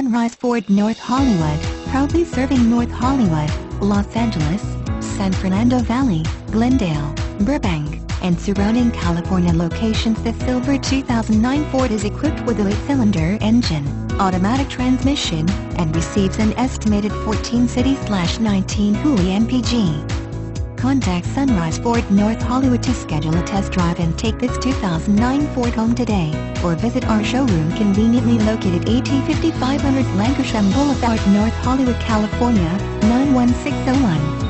Sunrise Ford North Hollywood, proudly serving North Hollywood, Los Angeles, San Fernando Valley, Glendale, Burbank, and surrounding California locations. The silver 2009 Ford is equipped with a 8-cylinder engine, automatic transmission, and receives an estimated 14 city/19 Hui mpg. Contact Sunrise Ford North Hollywood to schedule a test drive and take this 2009 Ford home today, or visit our showroom conveniently located at 5500 Lankershim Boulevard, North Hollywood, California, 91601.